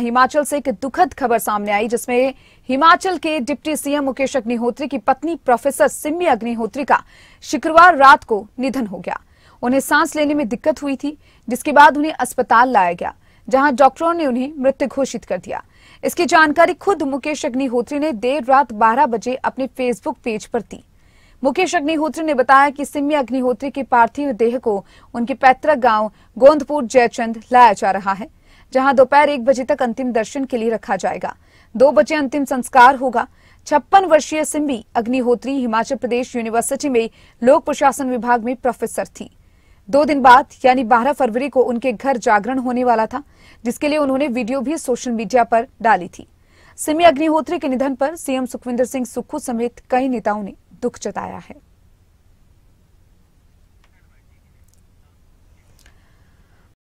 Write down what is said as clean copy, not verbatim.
हिमाचल से एक दुखद खबर सामने आई जिसमें हिमाचल के डिप्टी सीएम मुकेश अग्निहोत्री की पत्नी प्रोफेसर सिमी अग्निहोत्री का शुक्रवार रात को निधन हो गया। उन्हें सांस लेने में दिक्कत हुई थी, जिसके बाद उन्हें अस्पताल लाया गया जहां डॉक्टरों ने उन्हें मृत घोषित कर दिया। इसकी जानकारी खुद मुकेश अग्निहोत्री ने देर रात 12 बजे अपने फेसबुक पेज पर दी। मुकेश अग्निहोत्री ने बताया कि सिमी अग्निहोत्री के पार्थिव देह को उनके पैतृक गांव गोंदपुर जयचंद लाया जा रहा है, जहां दोपहर 1 बजे तक अंतिम दर्शन के लिए रखा जाएगा। 2 बजे अंतिम संस्कार होगा। 56 वर्षीय सिमी अग्निहोत्री हिमाचल प्रदेश यूनिवर्सिटी में लोक प्रशासन विभाग में प्रोफेसर थी। 2 दिन बाद यानी 12 फरवरी को उनके घर जागरण होने वाला था, जिसके लिए उन्होंने वीडियो भी सोशल मीडिया पर डाली थी। सिमी अग्निहोत्री के निधन पर सीएम सुखविंदर सिंह सुक्खू समेत कई नेताओं ने दुख जताया है।